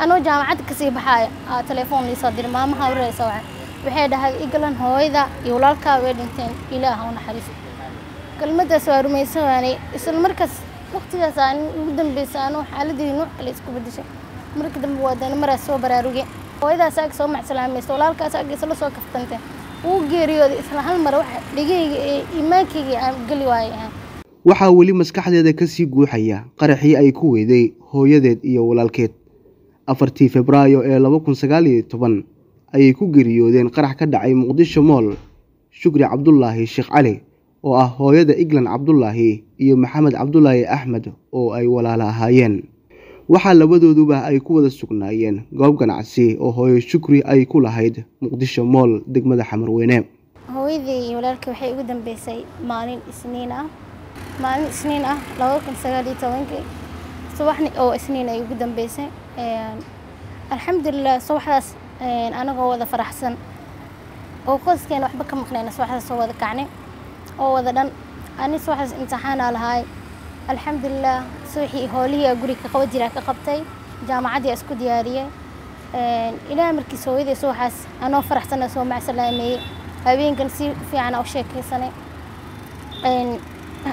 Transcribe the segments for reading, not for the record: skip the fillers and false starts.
أنا جامعة كسيب حاية تليفوني صدير ماما هوري سواء وحيدها إقلن هو إذا يولالك ويدنتين إلهه ونحريسي كلمة سوار ميسواني إس المركز وقتها ساني ودن بيسانو حالة دي نوع اللي يسكو بديشي مركز بوادان مرة سوى براروجي هو إذا ساك سوى مع سلامي سولالك ساك يسلو سوى كفتنتين وقيريو دي إسلا هالمرة واحد لقي إيماكي قلي واي waxaa weli maskaxdeeda ka sii guuxaya qaraxii ay ku weeday hooyadeed iyo walaalkeed 4 Febraayo ee 2019 ayay ku geeriyoodeen qarax ka dhacay Muqdisho Mall Shukri Cabdullaahi Sheekh Cali oo ah hooyada Iglan Cabdullaahi iyo Maxamed Cabdullaahi Axmed oo ay walaala ahaayeen waxaa labadooduba ay ku wada sugnaayeen goob ganacsi oo hooyo Shukri ay ku lahayd Muqdisho Mall degmada Xamarweyne hooyadii walaalkii waxay ugu dambeysay maalin Isniin ah مالين سنين لو كنت سجلي توينكي صباحني أو سنين أيوة جدا بيسي الحمد لله صباح راس أنا جوا ذا فرحسن أو قص كان واحد بكم خلينا صباح راس هو ذا كعني أو ذا دن أنا صباح راس امتحان على هاي الحمد لله صبحي هولي أقولك قوتي لك قبتي جامعة دي أسكو ديارية إلى مركز سويدي صباح راس أنا فرحسن أسوي مع سلامي أبين كنسي في عنا وشكل سنة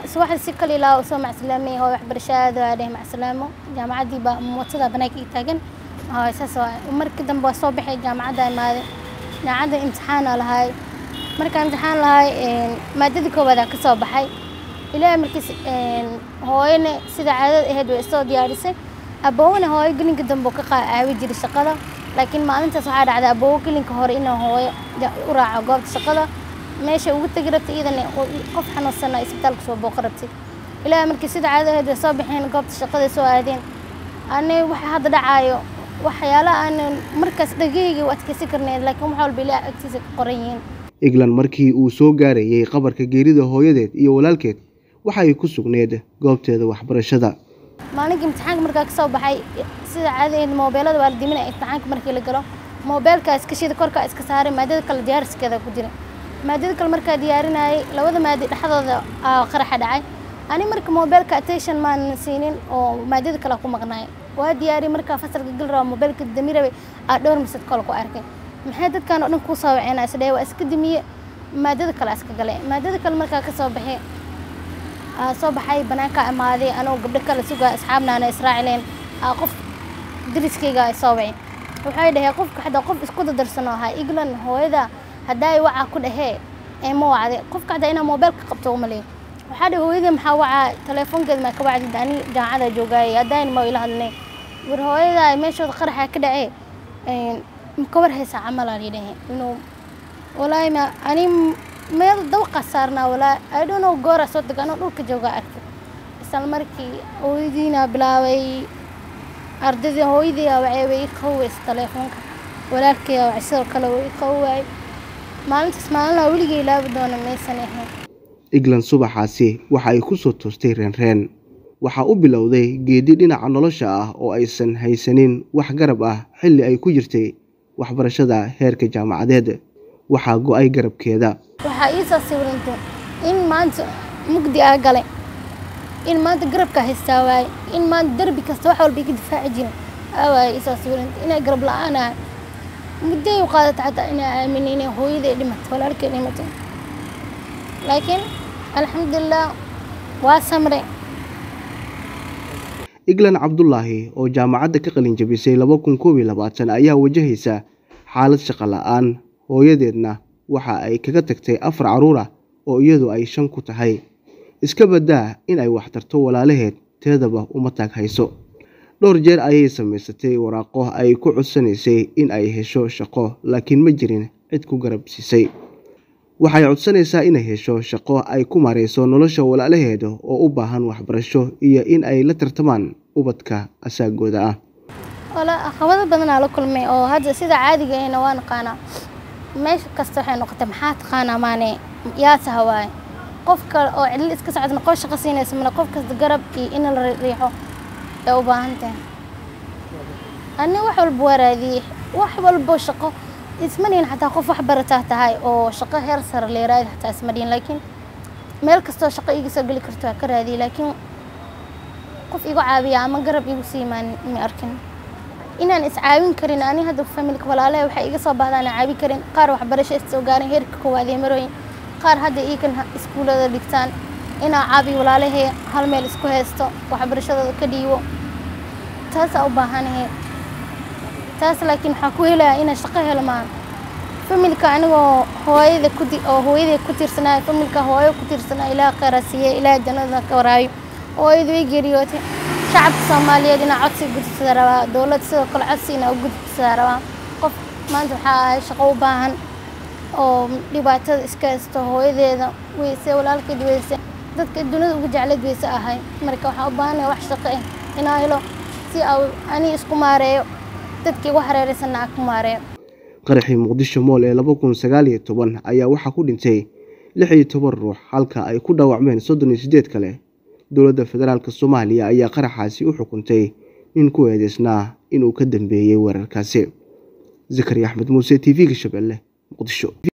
سواء السكة اللي لا وسوا مع سلامي هو يحب رشاد وعليه مع سلامه جامعة دي بموتة بناك يتاجن هاي أساسا ومركز دم بصبح الجامعة دايما عندنا امتحان على هاي مركز امتحان لهاي ما تذكر وذاك صباحي إلى مركز هاي سيد عدد هدوء استوديو عرسه أبونا هاي قلنا قدام بوققة عاوي جري الشقلة لكن ما أنت صعد على أبوه قلنا كهري إنه هاي وراء عقاب الشقلة ماشي وقلت قربتي إذا قف حنا السنة يسبتلك سو بقربتي إلى مركز سيد عاد هذا صباحين قبض الشقة سوادين أنا وحد دعايو وحياله أنا مركز دقيقي وأتكسكرني لكن محاول بلا أكسس قريين. إجلان مركي وسو جاري يقبر كجريدة هويدت يولالكت وحي كسر نيده قبض هذا وحبر الشذا. ما نجي امتحان مركز صباحي سيد عاد الموبايل هذا والدي من امتحان مركي لقرا موبايل كاس كشيد كور كاس كساري ما ده كل ديارس كذا كدير. maadada kal marka diyaarinay labada maadada dhaxdooda qaraxa dhacay ani marka mobilka attention man siinin oo maadada kala ku maqnaay waa diyaari marka fasalka gal raw mobilka damiray aa dhowr misad kala ku arkay maxay dadkan oo dhan ku soo waceen isdhay waa iska dimiye maadada kala iska galay maadada kal marka ka soo baxay aa soo baxay banaanka amaaday anoo gabdha kala sugaa asxaabna ana israaciileen aa qof diriskayga soo wacay waxay dhahay qofka xad qof isku dadarsanaahay iglan hooyada هداي وعاء كل هاي مو عادي قف قاعد أنا موبايلك قبته وملي وحده هو إذا محاوعة تليفون قد ما كبعد داني جاعنا جوجاي هداي ما يلهني وهو إذا ماشوا خرحة كده إيه مكبر هسا عمل عليه إنه ولا ما أنا ما يتذوق صارنا ولا I don't know جورا صدق أنا أقول كجوجا أكتر سالمركي هو يدينا بلاوي أردزي هو يدي أو عيوي قوي تليفونك ولكن عسير كلوي قوي maalinta Soomaaliya waliga ilaaw doona meesan ahayn Iglan subaxaasi waxa ay ku soo toostay reen waxa uu bilowday geedi dhinaca nolosha ah oo aysan haysanin wax garab ah xilli ay ku jirtay waxbarashada heerka jaamacadeed waxa go'ay garabkeeda waxa ii soo sawirantay in maanta mugdi ah galay in maanta garabka haystaaway in maanta darbi kasta wax walba iga difaacin awaa ii soo sawirantay inay garab la'aan ah مدة وقالت حتى أنا آمنيني هو إذا دمت ولا الكلمتين لكن الحمد لله واسمري إجلان عبد الله أو جامعة كقلين جبيسي لبوكم كوبي لباتن أيها وجهيسة حالة شقلاءان هو يديرنا وحا أي كتكتي أفر عرورة أو يدو أي شنكو تهي إسكبدا إن أي وحترتو ولا لهيت تهدبه ومتاك هيسو dhowr jeer ayay sameysatay waraaqo ay ku codsaneysay in ay hesho shaqo laakiin ma jirin cid ku garabsiisay waxay codsaneysaa in ay hesho shaqo ay ku mareyso nolosha walaalaheeda oo u baahan waxbarasho iyo in ay la tartamaan ubadka asaagooda ah wala aqoonta badan la kulmay oo hadda sida caadiga ah waan qaana meesh kasta waxay noqotay maxaad qaana maane yaa sahawaay qofka oo cid iska socod noqon shaqo siinaysa mana qof kasta garabkii in la riixo أو بانته أنا وحول بوردي وحول بوشقة اسمنين حتى خوف أحبر تحت هاي أو شقة هرسر اللي رايح حتى اسمنين لكن ملك استو شقة يجي سجل كرتوا كردي لكن خوف يجوا عابية ما قرب يجوا سيمان مأركن inaan is caawin karin ani hadda familka walaalahay waxa iga soo baahdaan caawin karin qaar wax barasho isu gaarin heerka koowaad ee marooyin qaar hadda iikan iskuulada dhigtaan inaa caabi walaalahay hal meel isku heesto wax barashadooda ka dhiibo taas u baahanahay taas laakiin waxa ku helaa inaa shaqo helmaan familka anigoo hooyada ku di oo hooyada ku tirsanaa familka hooyo ku tirsanaa ilaa qarasiye ilaa jannada ka waraayo oo ay geeriyootay شعب الصومالي دينا عطسي قد ساروا دولة كل عطسينا وقد ساروا قف ما أنتم حاش قوبان أو لبعض إسكاسته هو إذا ويسه ولا لك دويسه ذاتك الدنيا وجعلت دويسه هاي مركب حبانة وحشقة هنا هلا سي أو أني إسكوماري ذاتك وحرة رسنا كوماري قرحي مقدش مول لبكون سجالي طبعا أي واحد كودين تي لحي تبرع حلك أي كودا وعمين صدني سديت كله دولة فدرالك الصومالية أي قرحاسي وحكمتي إن كويدسنا إنو كدم بيه ورا الكاسي. زكريا أحمد موسى تي في كشبله مقدشو.